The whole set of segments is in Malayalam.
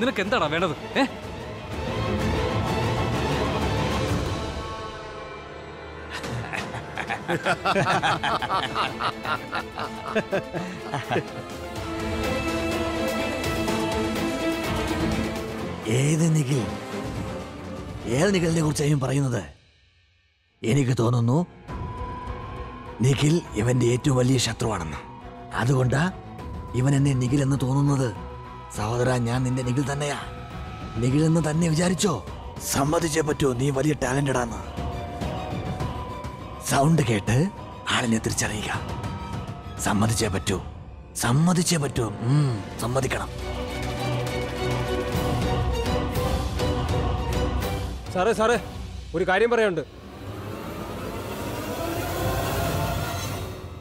നിനക്ക് എന്താടാ വേണ്ടത്? ഏത് നിഖിലിനെ കുറിച്ചായും പറയുന്നത്? എനിക്ക് തോന്നുന്നു നിഖിൽ ഇവന്റെ ഏറ്റവും വലിയ ശത്രുവാണെന്ന്. അതുകൊണ്ടാ ഇവൻ എന്നെ നിഖിൽ എന്ന് തോന്നുന്നത്. സഹോദര, ഞാൻ നിന്റെ നിഖിൽ തന്നെയാ. നിഖിൽ എന്ന് തന്നെ വിചാരിച്ചോ? സമ്മതിച്ചേ പറ്റൂ, നീ വലിയ ടാലന്റഡാന്ന്. സൗണ്ട് കേട്ട് ആളിനെ തിരിച്ചറിയുക. സമ്മതിച്ചേ പറ്റൂ, സമ്മതിച്ചേ പറ്റൂ, സമ്മതിക്കണം. സാറേ സാറേ, ഒരു കാര്യം പറയാനുണ്ട്.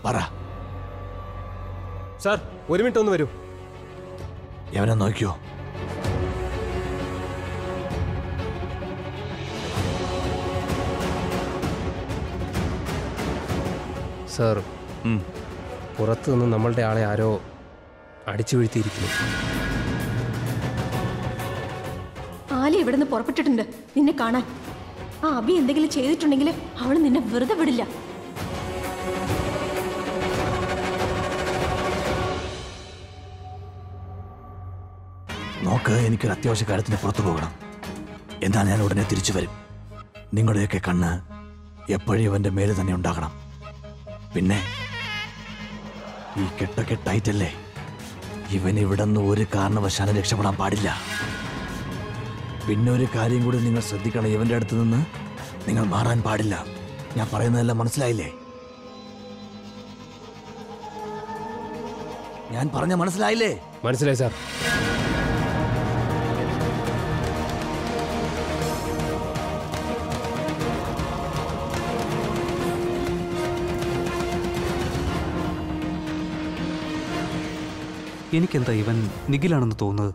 പറ സാർ. ഒരു മിനിറ്റ് ഒന്ന് വരൂ. എവനെ നോക്കിയോ? സാർ, പുറത്തു നിന്ന് നമ്മളുടെ ആളെ ആരോ അടിച്ചു വീഴ്ത്തിയിരിക്കുന്നു. ആലി ഇവിടെ നിന്ന് പുറപ്പെട്ടിട്ടുണ്ട് നിന്നെ കാണാൻ. ആ അബി എന്തെങ്കിലും ചെയ്തിട്ടുണ്ടെങ്കിൽ അവൾ നിന്നെ വെറുതെ വിടില്ല. നോക്ക്, എനിക്കൊരു അത്യാവശ്യ കാര്യത്തിന് പുറത്തു പോകണം. എന്നാൽ ഞാൻ ഉടനെ തിരിച്ചു വരും. നിങ്ങളുടെയൊക്കെ കണ്ണ് എപ്പോഴും അവൻ്റെ മേലെ തന്നെ ഉണ്ടാകണം. പിന്നെ ഈ കെട്ടൊക്കെ ടൈറ്റല്ലേ, ഇവനിവിടെ നിന്ന് ഒരു കാരണവശാലും രക്ഷപ്പെടാൻ പാടില്ല. പിന്നെ ഒരു കാര്യം കൂടി നിങ്ങൾ ശ്രദ്ധിക്കണം, ഇവൻ്റെ അടുത്ത് നിന്ന് നിങ്ങൾ മാറാൻ പാടില്ല. ഞാൻ പറയുന്നതെല്ലാം മനസ്സിലായില്ലേ? ഞാൻ പറഞ്ഞ മനസ്സിലായില്ലേ? മനസ്സിലായി സാർ. എനിക്കെന്താ ഇവൻ നിഖിലാണെന്ന് തോന്നുന്നത്?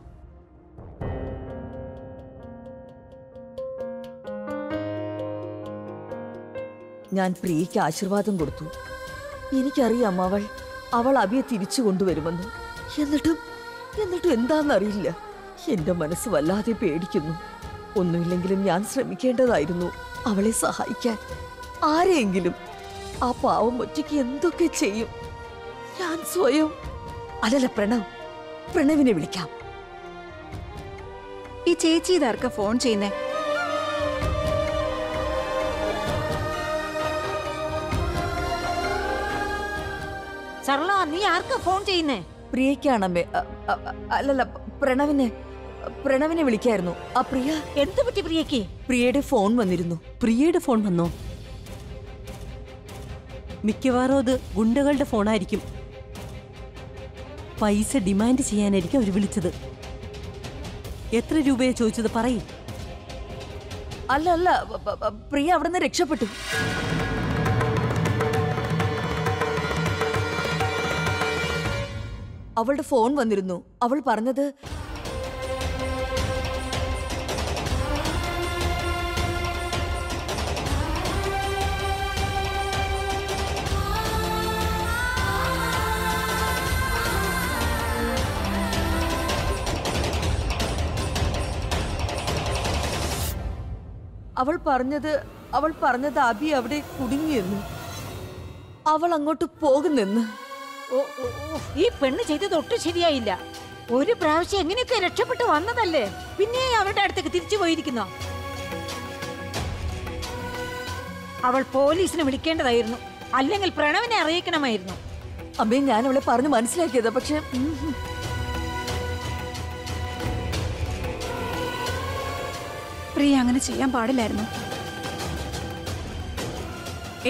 ഞാൻ പ്രിയയ്ക്ക് ആശീർവാദം കൊടുത്തു. എനിക്കറിയാം അവൾ അബിയെ തിരിച്ചു കൊണ്ടുവരുമെന്ന്. എന്നിട്ടും എന്താണെന്നറിയില്ല, എൻ്റെ മനസ്സ് വല്ലാതെ പേടിക്കുന്നു. ഒന്നുമില്ലെങ്കിലും ഞാൻ ശ്രമിക്കേണ്ടതായിരുന്നു അവളെ സഹായിക്കാൻ. ആരെയെങ്കിലും. ആ പാവം ഒറ്റയ്ക്ക് എന്തൊക്കെ ചെയ്യും. ഞാൻ സ്വയം അല്ലല്ല. പ്രണവിനെ വിളിക്കാം. ഈ ചേച്ചി ഇതാർക്കാ ഫോൺ ചെയ്യുന്നേ? സർള, നീ ആർക്കാ ഫോൺ ചെയ്യുന്നേ? പ്രിയക്കാണമ്മേ. അല്ലല്ല, പ്രണവിനെ വിളിക്കായിരുന്നു. ആ പ്രിയ എന്ത് പറ്റി? പ്രിയക്ക് പ്രിയയുടെ ഫോൺ വന്നിരുന്നു. പ്രിയയുടെ ഫോൺ വന്നോ? മിക്കവാറും അത് ഗുണ്ടകളുടെ ഫോണായിരിക്കും. പൈസ ഡിമാൻഡ് ചെയ്യാനായിരിക്കും അവർ വിളിച്ചത്. എത്ര രൂപയാ ചോദിച്ചത്? പറയും. അല്ല, പ്രിയ അവിടുന്ന് രക്ഷപ്പെട്ടു. അവളുടെ ഫോൺ വന്നിരുന്നു. അവൾ പറഞ്ഞത് അവൾ പറഞ്ഞത് അബി അവിടെ കുടുങ്ങിയെന്ന്, അവൾ അങ്ങോട്ട് പോകുന്നെന്ന്. ഈ പെണ്ണ് ചെയ്തത് ഒട്ടും ശരിയായില്ല. ഒരു പ്രാവശ്യം എങ്ങനെയൊക്കെ രക്ഷപ്പെട്ട് വന്നതല്ലേ, പിന്നെ അവരുടെ അടുത്തേക്ക് തിരിച്ചു പോയിരിക്കുന്നു. അവൾ പോലീസിനെ വിളിക്കേണ്ടതായിരുന്നു, അല്ലെങ്കിൽ പ്രണവിനെ അറിയിക്കണമായിരുന്നു. അമ്മേ, ഞാൻ അവളെ പറഞ്ഞു മനസ്സിലാക്കിയത്. പക്ഷെ പ്രിയ അങ്ങനെ ചെയ്യാൻ പാടില്ലായിരുന്നു.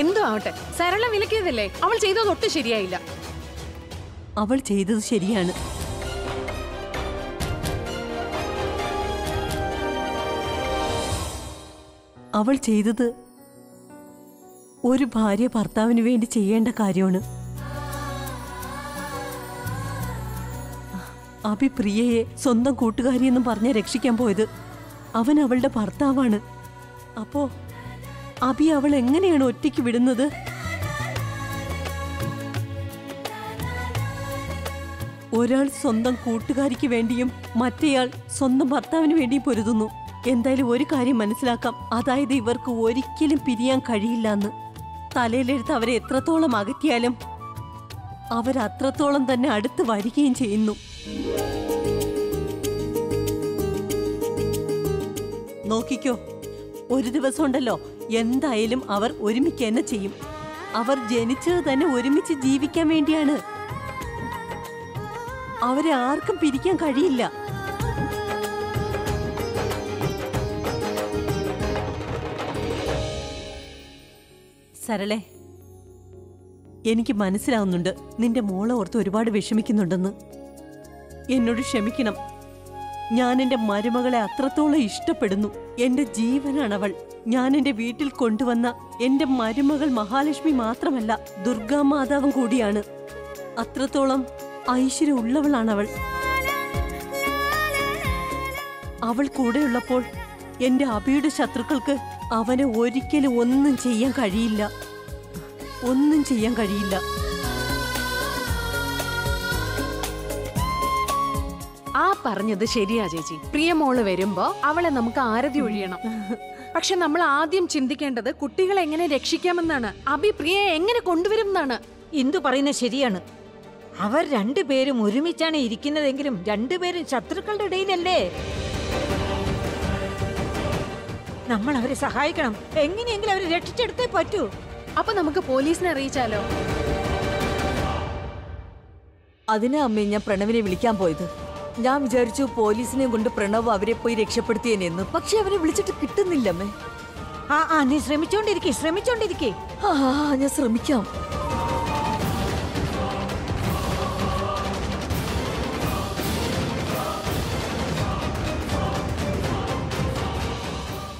എന്തോ ആവട്ടെ, സരള വിലക്കിയതല്ലേ. അവൾ ചെയ്തത് ഒട്ടും ശരിയായില്ല. അവൾ ചെയ്തത് ശരിയാണ്. അവൾ ചെയ്തത് ഒരു ഭാര്യ ഭർത്താവിന് വേണ്ടി ചെയ്യേണ്ട കാര്യമാണ്. അബി പ്രിയയെ സ്വന്തം കൂട്ടുകാരിയെന്നും പറഞ്ഞ് രക്ഷിക്കാൻ പോയത്. അവൻ അവളുടെ ഭർത്താവാണ്. അപ്പോ അബി അവൾ എങ്ങനെയാണ് ഒറ്റയ്ക്ക് വിടുന്നത്? ഒരാൾ സ്വന്തം കൂട്ടുകാരിക്ക് വേണ്ടിയും മറ്റേയാൾ സ്വന്തം ഭർത്താവിന് വേണ്ടിയും പൊരുതുന്നു. എന്തായാലും ഒരു കാര്യം മനസ്സിലാക്കാം, അതായത് ഇവർക്ക് ഒരിക്കലും പിരിയാൻ കഴിയില്ലെന്ന്. തലയിലെടുത്ത് അവരെ എത്രത്തോളം അകറ്റിയാലും അവരത്രത്തോളം തന്നെ അടുത്ത് വരികയും ചെയ്യുന്നു. നോക്കിക്കോ, ഒരു ദിവസം ഉണ്ടല്ലോ, എന്തായാലും അവർ ഒരുമിച്ച് തന്നെ ചെയ്യും. അവർ ജനിച്ചത് തന്നെ ഒരുമിച്ച് ജീവിക്കാൻ വേണ്ടിയാണ്. അവരെ ആർക്കും പിരിക്കാൻ കഴിയില്ല. സരളെ, എനിക്ക് മനസ്സിലാവുന്നുണ്ട് നിന്റെ മോളെ ഓർത്ത് ഒരുപാട് വിഷമിക്കുന്നുണ്ടെന്ന്. എന്നോട് ക്ഷമിക്കണം, ഞാൻ എൻ്റെ മരുമകളെ അത്രത്തോളം ഇഷ്ടപ്പെടുന്നു. എൻ്റെ ജീവനാണവൾ. ഞാൻ എൻ്റെ വീട്ടിൽ കൊണ്ടുവന്ന എൻ്റെ മരുമകൾ മഹാലക്ഷ്മി മാത്രമല്ല, ദുർഗാമാതാവും കൂടിയാണ്. അത്രത്തോളം ഐശ്വര്യം ഉള്ളവളാണവൾ. അവൾ കൂടെയുള്ളപ്പോൾ എൻ്റെ അഭിയുടെ ശത്രുക്കൾക്ക് അവനെ ഒരിക്കലും ഒന്നും ചെയ്യാൻ കഴിയില്ല. ആ പറഞ്ഞത് ശരിയാ ചേച്ചി. പ്രിയമോള് വരുമ്പോ അവളെ നമുക്ക് ആരതി ഒഴിയണം. പക്ഷെ നമ്മൾ ആദ്യം ചിന്തിക്കേണ്ടത് കുട്ടികളെ എങ്ങനെ രക്ഷിക്കാമെന്നാണ്, അഭി പ്രിയയെ എങ്ങനെ കൊണ്ടുവരും എന്നാണ്. ഇന്ദു പറയുന്നത് ശരിയാണ്. അവർ രണ്ടുപേരും ഒരുമിച്ചാണ് ഇരിക്കുന്നതെങ്കിലും രണ്ടുപേരും ശത്രുക്കളുടെ ഇടയിലല്ലേ. നമ്മൾ അവരെ സഹായിക്കണം, എങ്ങനെയെങ്കിലും അവരെ രക്ഷിച്ചെടുത്തേ പറ്റൂ. അപ്പൊ നമുക്ക് പോലീസിനെ അറിയിച്ചാലോ? അതിനാ അമ്മേ ഞാൻ പ്രണവിനെ വിളിക്കാൻ പോയത്. ഞാൻ വിചാരിച്ചു പോലീസിനെ കൊണ്ട് പ്രണവ് അവരെ പോയി രക്ഷപ്പെടുത്തിയെന്ന്, പക്ഷെ അവരെ വിളിച്ചിട്ട് കിട്ടുന്നില്ല അമ്മേ. നീ ശ്രമിച്ചോണ്ടിരിക്കേ. ഞാൻ ശ്രമിക്കാം.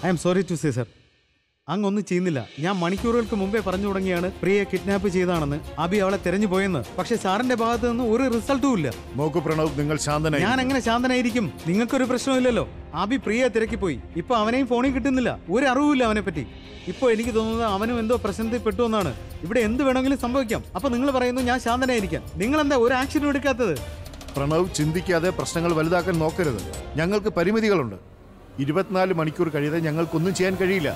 I am sorry to say sir, അങ്ങൊന്നും ചെയ്യുന്നില്ല. ഞാൻ മണിക്കൂറുകൾക്ക് മുമ്പേ പറഞ്ഞു തുടങ്ങിയാണ് പ്രിയയെ കിഡ്നാപ്പ് ചെയ്താണെന്ന്, അഭി അവളെ തെരഞ്ഞു പോയെന്ന്. പക്ഷെ സാറിന്റെ ഭാഗത്ത് നിന്ന് ഒരു റിസൾട്ടും ഇല്ല. നോക്കൂ പ്രണവ്, നിങ്ങൾ ശാന്തനായി. ഞാൻ എങ്ങനെ ശാന്തനായിരിക്കും? നിങ്ങൾക്കൊരു പ്രശ്നമില്ലല്ലോ. അഭി പ്രിയയെ തിരക്കി പോയി, ഇപ്പൊ അവനെയും ഫോണിൽ കിട്ടുന്നില്ല. ഒരു അറിവില്ല അവനെ പറ്റി. ഇപ്പൊ എനിക്ക് തോന്നുന്നത് അവനും എന്തോ പ്രശ്നത്തിൽ പെട്ടു എന്നാണ്. ഇവിടെ എന്ത് വേണമെങ്കിലും സംഭവിക്കാം. അപ്പൊ നിങ്ങൾ പറയുന്നു ഞാൻ ശാന്തനായിരിക്കാം. നിങ്ങൾ എന്താ ഒരു ആക്ഷനും എടുക്കാത്തത്? പ്രണവ്, ചിന്തിക്കാതെ പ്രശ്നങ്ങൾ വലുതാക്കാൻ നോക്കരുത്. ഞങ്ങൾക്ക് പരിമിതികളുണ്ട്. 24 മണിക്കൂർ കഴിയാതെ ഞങ്ങൾക്കൊന്നും ചെയ്യാൻ കഴിയില്ല.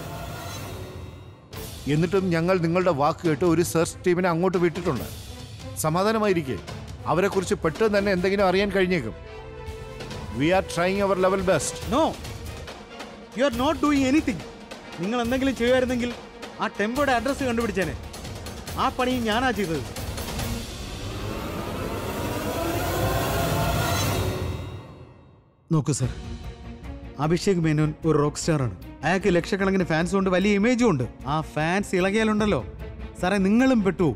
എന്നിട്ടും ഞങ്ങൾ നിങ്ങളുടെ വാക്ക് കേട്ട് ഒരു സെർച്ച് ടീമിനെ അങ്ങോട്ട് വിട്ടിട്ടുണ്ട്. സമാധാനമായിരിക്കെ, അവരെക്കുറിച്ച് പെട്ടെന്ന് തന്നെ എന്തെങ്കിലും അറിയാൻ കഴിഞ്ഞേക്കും. We are trying our level best. No, you are not doing anything. നിങ്ങൾ എന്തെങ്കിലും ചെയ്യുമായിരുന്നെങ്കിൽ ആ ടെമ്പോയുടെ അഡ്രസ്സ് കണ്ടുപിടിച്ചേനെ. ആ പണി ഞാനാ ചെയ്തത്. നോക്കൂ സർ, അഭിഷേക് മേനോൻ ഒരു റോക്ക് സ്റ്റാറാണ്. അയാൾക്ക് ലക്ഷക്കണക്കിന് ഫാൻസും ഉണ്ട്, വലിയ ഇമേജും ഉണ്ട്. ആ ഫാൻസ് ഇളകിയാലുണ്ടല്ലോ സാറേ, നിങ്ങളും പെട്ടു.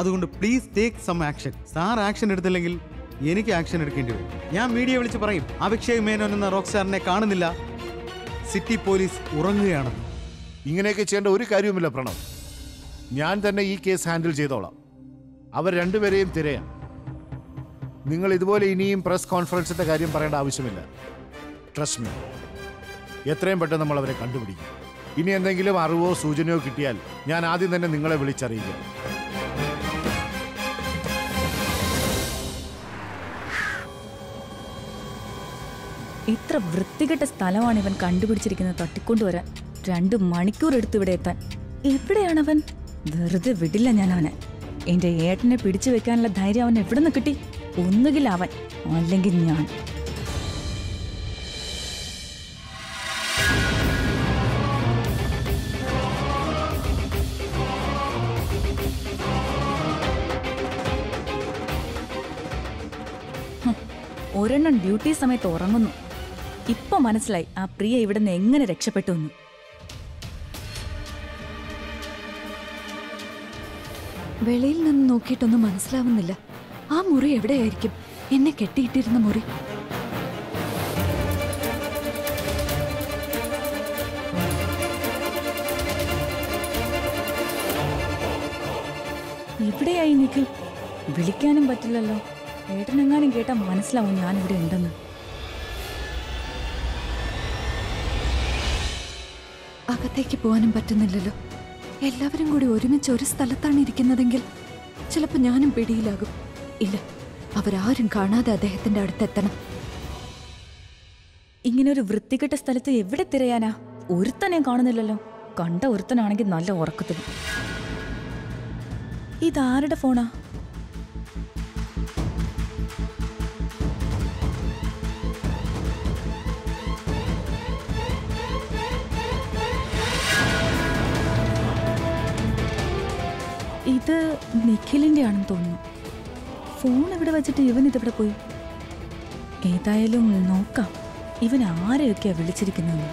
അതുകൊണ്ട് പ്ലീസ് ടേക്ക് സം ആക്ഷൻ. സാർ ആക്ഷൻ എടുത്തില്ലെങ്കിൽ എനിക്ക് ആക്ഷൻ എടുക്കേണ്ടി വരും. ഞാൻ മീഡിയ വിളിച്ച് പറയും അഭിഷേക് മേനോൻ എന്ന റോക്ക് സ്റ്റാറിനെ കാണുന്നില്ല, സിറ്റി പോലീസ് ഉറങ്ങുകയാണെന്ന്. ഇങ്ങനെയൊക്കെ ചെയ്യേണ്ട ഒരു കാര്യവുമില്ല പ്രണവ്. ഞാൻ തന്നെ ഈ കേസ് ഹാൻഡിൽ ചെയ്തോളാം. അവർ രണ്ടുപേരെയും തിരയാം. നിങ്ങൾ ഇതുപോലെ ഇനിയും പ്രസ് കോൺഫറൻസിൻ്റെ കാര്യം പറയേണ്ട ആവശ്യമില്ല. ട്രസ്റ്റ് മീ, എത്രയും പെട്ടെന്ന് നമ്മൾ അവരെ കണ്ടുപിടിക്കും. ഇനി എന്തെങ്കിലും അറിവോ സൂചനയോ കിട്ടിയാൽ ഞാൻ ആദ്യം തന്നെ നിങ്ങളെ വിളിച്ചറിയിക്കാം. ഇത്ര വൃത്തികെട്ട സ്ഥലമാണ് ഇവൻ കണ്ടുപിടിച്ചിരിക്കുന്നത്. തട്ടിക്കൊണ്ടുവരാൻ 2 മണിക്കൂർ എടുത്ത് ഇവിടെ എത്താൻ. എവിടെയാണവൻ? വെറുതെ വിടില്ല ഞാൻ അവനെ. എൻ്റെ ഏട്ടനെ പിടിച്ചു വെക്കാനുള്ള ധൈര്യം അവൻ എവിടെ നിന്ന് കിട്ടി? ഒന്നുകിൽ അവൻ, അല്ലെങ്കിൽ ഞാൻ. ഒരെണ്ണം ഡ്യൂട്ടി സമയത്ത് ഉറങ്ങുന്നു. ഇപ്പൊ മനസ്സിലായി ആ പ്രിയ ഇവിടെ നിന്ന് എങ്ങനെ രക്ഷപ്പെട്ടു. വെളിയിൽ നിന്ന് നോക്കിയിട്ടൊന്നും മനസ്സിലാവുന്നില്ല. ആ മുറി എവിടെയായിരിക്കും എന്നെ കെട്ടിയിട്ടിരുന്ന മുറി? ഇവിടെയായി നിൽക്കും. വിളിക്കാനും പറ്റില്ലല്ലോ. ഏട്ടനെങ്ങാനും കേട്ടാൽ മനസ്സിലാവും ഞാനിവിടെ ഉണ്ടെന്ന്. അകത്തേക്ക് പോകാനും പറ്റുന്നില്ലല്ലോ. എല്ലാവരും കൂടി ഒരുമിച്ച് ഒരു സ്ഥലത്താണ് ഇരിക്കുന്നതെങ്കിൽ ചിലപ്പോൾ ഞാനും പിടിയിലാകും. ഇല്ല, അവരാരും കാണാതെ അദ്ദേഹത്തിന്റെ അടുത്തെത്തണം. ഇങ്ങനൊരു വൃത്തികെട്ട സ്ഥലത്ത് എവിടെ തിരയാനാ? ഒരുത്തനെ കാണുന്നില്ലല്ലോ. കണ്ട ഒരുത്തനാണെങ്കിൽ നല്ല ഉറക്കത്തിൽ. ഇതാരുടെ ഫോണാ? ഇത് നിഖിലിന്റെ ആണെന്ന് തോന്നുന്നു. ഫോൺ ഇവിടെ വെച്ചിട്ട് ഇവൻ ഇതെവിടെ പോയി? ഏതായാലും നോക്കാം ഇവൻ ആരെയൊക്കെയാ വിളിച്ചിരിക്കുന്നത്.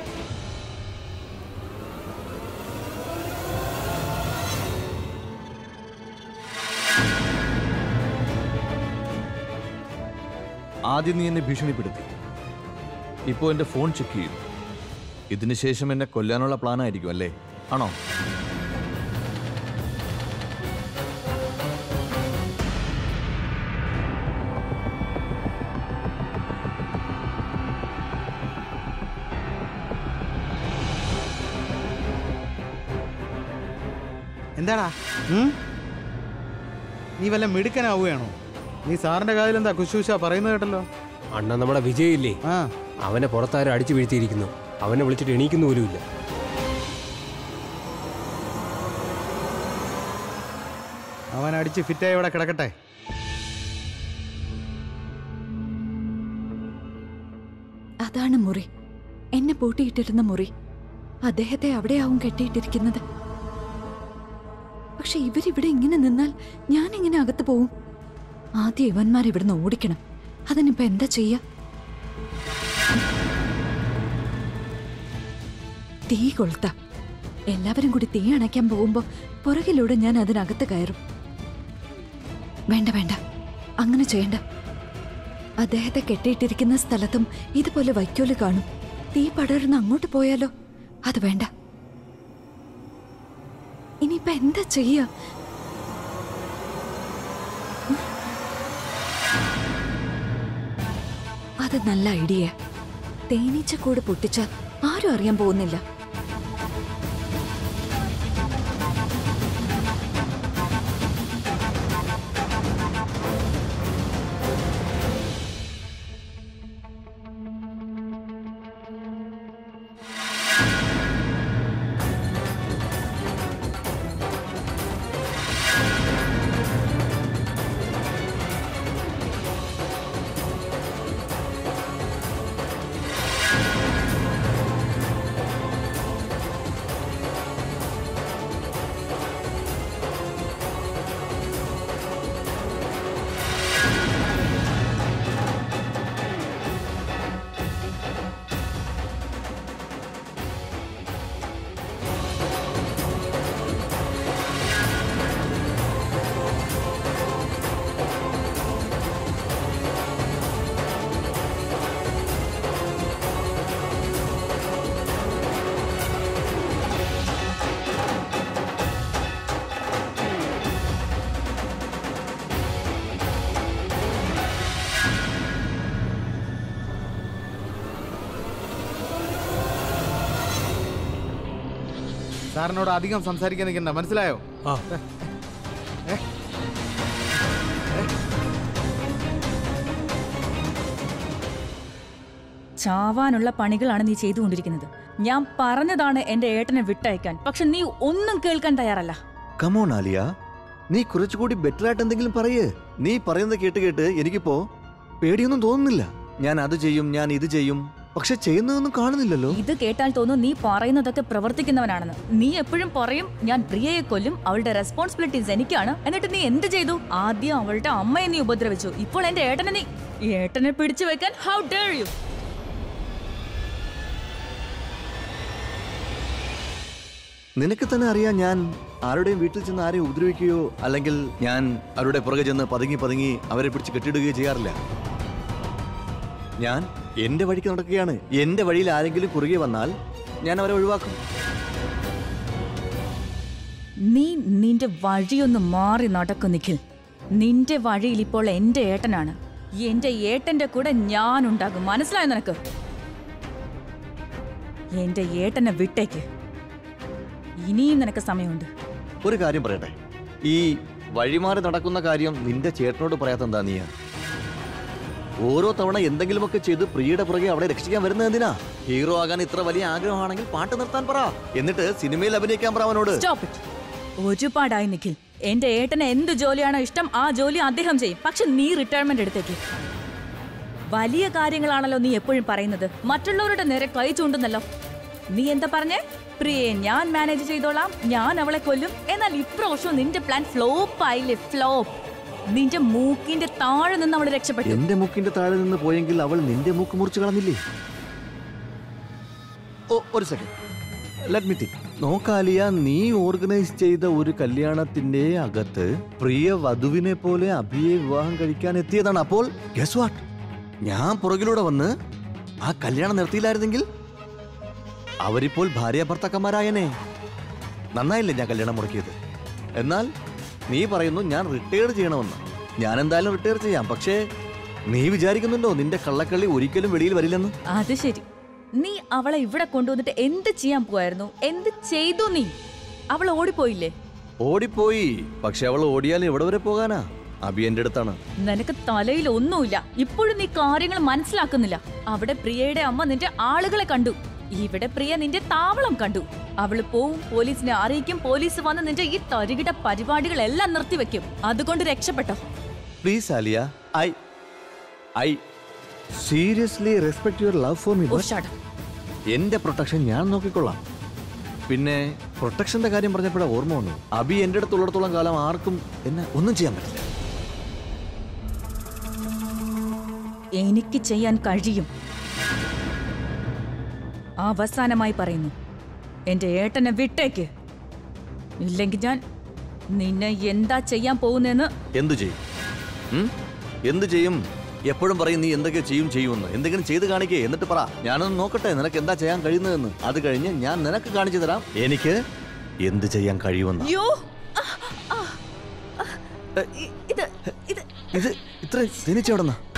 ആദ്യം നീ എന്നെ ഭീഷണിപ്പെടുത്തി, ഇപ്പോൾ എൻ്റെ ഫോൺ ചെക്ക് ചെയ്യും. ഇതിനുശേഷം എന്നെ കൊല്ലാനുള്ള പ്ലാനായിരിക്കും അല്ലേ? ആണോ? എന്താടാ നീ വല്ല മിടുക്കനാവുകയാണോ? നീ സാറിന്റെ കാതിലെന്താ കുശൂശ പറയുന്നത് കേട്ടല്ലോ. അണ്ണ നമ്മുടെ വിജയില്ലേ, അവനെ പുറത്താരും അടിച്ചു വീഴ്ത്തിയിരിക്കുന്നു. അവനെ വിളിച്ചിട്ട് എണീക്കുന്ന പോലും ഇല്ല. അവൻ അടിച്ച് ഫിറ്റായി ഇവിടെ കിടക്കട്ടെ. അതാണ് മുറി, എന്നെ പൂട്ടിയിട്ടിരുന്ന മുറി. അദ്ദേഹത്തെ അവിടെയാവും കെട്ടിയിട്ടിരിക്കുന്നത്. പക്ഷെ ഇവരിവിടെ ഇങ്ങനെ നിന്നാൽ ഞാൻ എങ്ങനെ അകത്ത് പോവും? ആദ്യം ഇവന്മാർ ഇവിടുന്ന് ഓടിക്കണം. അതിനിപ്പോ എന്താ ചെയ്യാ? തീ കൊളുത്താം. എല്ലാവരും കൂടി തീ അണയ്ക്കാൻ പോകുമ്പോ പുറകിലൂടെ ഞാൻ അതിനകത്ത് കയറും. വേണ്ട വേണ്ട, അങ്ങനെ ചെയ്യണ്ട. അദ്ദേഹത്തെ കെട്ടിയിട്ടിരിക്കുന്ന സ്ഥലത്തും ഇതുപോലെ വൈക്കോല് കാണും. തീ പടർന്ന് അങ്ങോട്ട് പോയാലോ? അത് വേണ്ട. ഇനിയിപ്പ എന്താ ചെയ്യാ? അത് നല്ല ഐഡിയ. തേനീച്ചക്കൂട് പൊട്ടിച്ചാൽ ആരും അറിയാൻ പോകുന്നില്ല. സാറിനോട് അധികം സംസാരിക്കാൻ നിൽക്കണ്ട, മനസ്സിലായോ? ചാവാനുള്ള പണികളാണ് നീ ചെയ്തുകൊണ്ടിരിക്കുന്നത്. ഞാൻ പറഞ്ഞതാണ് എന്റെ ഏട്ടനെ വിട്ടയക്കാൻ, പക്ഷെ നീ ഒന്നും കേൾക്കാൻ തയ്യാറല്ല. കമോൺ ആലിയ, നീ കുറച്ചുകൂടി ബെറ്റർ ആയിട്ട് എന്തെങ്കിലും പറയേ. നീ പറയുന്നത് കേട്ട് കേട്ട് എനിക്കിപ്പോ പേടിയൊന്നും തോന്നുന്നില്ല. ഞാൻ അത് ചെയ്യും, ഞാൻ ഇത് ചെയ്യും, പക്ഷെ ചെയ്യുന്നതൊന്നും കാണുന്നില്ലല്ലോ. ഇത് കേട്ടാൽ തോന്നുന്നു നീ പറയുന്നതൊക്കെ പ്രവർത്തിക്കുന്നവനാണെന്ന്. നീ എപ്പോഴും പറയും ഞാൻ പ്രിയയെ കൊല്ലും, അവളുടെ റെസ്പോൺസിബിലിറ്റീസ് എനിക്കാണ്. എന്നിട്ട് നീ എന്ത് ചെയ്തു? ആദ്യം അവളുടെ അമ്മയെ നീ ഉപദ്രവിച്ചു, ഇപ്പോൾ എന്റെ ഏട്ടനെ ഏട്ടനെ പിടിച്ചു വെക്കാൻ ഹൗ ഡെയർ യു? നിനക്ക് തന്നെ അറിയാം ഞാൻ ആരുടെയും വീട്ടിൽ ചെന്ന് ആരെയും ഉപദ്രവിക്കുകയോ അല്ലെങ്കിൽ ഞാൻ അവരുടെ പുറകെ ചെന്ന് പതുങ്ങി പതുങ്ങി അവരെ പിടിച്ച് കെട്ടിയിടുകയോ ചെയ്യാറില്ല. ഞാൻ എന്റെ വഴിക്ക് നടക്കുകയാണ്. എന്റെ വഴിയിൽ ആരെങ്കിലും കുറുകെ വന്നാൽ ഞാൻ അവരെ ഒഴിവാക്കും. നീ നിന്റെ വഴിയൊന്ന് മാറി നടക്കും നിഖിൽ. നിന്റെ വഴിയിൽ ഇപ്പോൾ എന്റെ ഏട്ടനാണ്. എന്റെ ഏട്ടന്റെ കൂടെ ഞാൻ ഉണ്ടാകും, മനസ്സിലായോ നിനക്ക്? എന്റെ ഏട്ടനെ വിട്ടേക്ക്, ഇനിയും നിനക്ക് സമയമുണ്ട്. ഒരു കാര്യം പറയട്ടെ, ഈ വഴിമാറി നടക്കുന്ന കാര്യം നിന്റെ ചേട്ടനോട് പറയാത്ത എന്താ നീയാ? ഓരോ തവണ എന്തെങ്കിലുമൊക്കെ ചെയ്ത് പ്രിയയുടെ പുറകെ അവളെ രക്ഷിക്കാൻ വരുന്നത് എന്തിനാ? ഹീറോ ആകാൻ ഇത്ര വലിയ ആഗ്രഹമാണെങ്കിൽ പാട്ട് നിർത്താൻ പറ, എന്നിട്ട് സിനിമയിൽ അഭിനയിക്കാൻ പറ അവനോട്. Stop it. ഒരുപാടായി നിഖിൽ, എന്റെ ഏട്ടന് എന്ത് ജോലിയാണോ ഇഷ്ടം ആ ജോലി അദ്ദേഹം ചെയ്യും. പക്ഷെ നീ റിട്ടയർമെന്റ് എടുത്തേക്ക്. വലിയ കാര്യങ്ങളാണല്ലോ നീ എപ്പോഴും പറയുന്നത്, മറ്റുള്ളവരുടെ നേരെ കൈ ചൂണ്ടുന്നല്ലോ. നീ എന്താ പറഞ്ഞേ? പ്രിയയെ ഞാൻ മാനേജ് ചെയ്തോളാം, ഞാൻ അവളെ കൊല്ലും. എന്നാൽ ഇപ്രാവശ്യം നിന്റെ പ്ലാൻ ഫ്ലോപ്പ് ആയില്ലേ? ഫ്ലോപ്പ്. നിന്റെ മൂക്കിന്റെ താഴെ നിന്ന് അവൾ രക്ഷപ്പെട്ടു. എന്റെ മൂക്കിന്റെ താഴെ നിന്ന് പോയെങ്കിൽ അവൾ നിന്റെ മൂക്ക് മുറിച്ചു കളഞ്ഞില്ലേ? ഓ ഒരു സെക്കൻഡ്, ലെറ്റ് മീ തിങ്ക്. നോക്കാലിയ, നീ ഓർഗനൈസ് ചെയ്ത ഒരു കല്യാണത്തിന്റെ അകത്ത് പ്രിയ വധുവിനെ പോലെ അഭിയെ വിവാഹം കഴിക്കാൻ എത്തിയതാണ്. അപ്പോൾ ഗസ് വാട്ട്, ഞാൻ പുറകിലൂടെ വന്ന് ആ കല്യാണം നിർത്തിയില്ലായിരുന്നെങ്കിൽ അവരിപ്പോൾ ഭാര്യ ഭർത്താക്കന്മാരായനെ. നന്നായില്ലേ ഞാൻ കല്യാണം മുടക്കിയത്? എന്നാൽ നീ പറയുന്നു ഞാൻ റിട്ടയർ ചെയ്യണമെന്ന്. ഞാൻ എന്തായാലും റിട്ടയർ ചെയ്യാം, പക്ഷേ നീ വിചാരിക്കുന്നുണ്ടോ നിന്റെ കള്ളക്കള്ളി ഒരിക്കലും വെളിയിൽ വരില്ലെന്ന്? അത് ശരി. നീ അവളെ ഇവിടെ കൊണ്ടുവന്നിട്ട് എന്ത് ചെയ്യാൻ പോയായിരുന്നു? എന്ത് ചെയ്തു നീ? അവൾ ഓടിപ്പോയില്ലേ? ഓടിപ്പോയി, പക്ഷെ അവൾ ഓടിയാൽ എവിടെ വരെ പോകാനാ? അഭി എന്റെ അടുത്താണ്. നിനക്ക് തലയിൽ ഒന്നുമില്ല. ഇപ്പോഴും നീ കാര്യങ്ങൾ മനസ്സിലാക്കുന്നില്ല. അവിടെ പ്രിയയുടെ അമ്മ നിന്റെ ആളുകളെ കണ്ടു, ഇവിടെ പ്രിയ നിന്റെ താവളം കണ്ടു. അവള് പോവും, പോലീസിനെ അറിയിക്കും, പോലീസ് വന്ന് നിന്റെ ഈ തരികിട പരിപാടികളെല്ലാം നിർത്തിവെക്കും. അതുകൊണ്ട് രക്ഷപ്പെട്ടോ. Please Alia, I seriously respect your love for me. എന്റെ പ്രൊട്ടക്ഷൻ ഞാൻ നോക്കിക്കൊള്ളാം. പിന്നെ പ്രൊട്ടക്ഷന്റെ കാര്യം പറഞ്ഞപ്പോഴാ ഓർമ്മ വന്നു, അഭി എന്റെ അടുത്തുള്ളിടത്തോളം കാലം ആർക്കും എന്നെ ഒന്നും ചെയ്യാൻ പറ്റില്ല. എനിക്ക് ചെയ്യാൻ കഴിയും. അവസാനമായി പറയുന്നു, എന്റെ ഏട്ടനെ വിട്ടേക്ക്, ഇല്ലെങ്കിൽ ഞാൻ നിന്നെ എന്താ ചെയ്യാൻ പോകുന്നെന്ന്. എന്തു ചെയ്യും? എന്തു ചെയ്യും? എപ്പോഴും പറയും നീ എന്തൊക്കെ ചെയ്യുമെന്ന്. എന്തെങ്കിലും ചെയ്ത് കാണിക്കേ, എന്നിട്ട് പറ ഞാനൊന്ന് നോക്കട്ടെ നിനക്ക് എന്താ ചെയ്യാൻ കഴിയുന്നതെന്ന്. അത് കഴിഞ്ഞ് ഞാൻ നിനക്ക് കാണിച്ചു തരാം എനിക്ക് എന്ത് ചെയ്യാൻ കഴിയുമെന്ന്. ഇത് ഇത്ര തിരിച്ചവിടുന്ന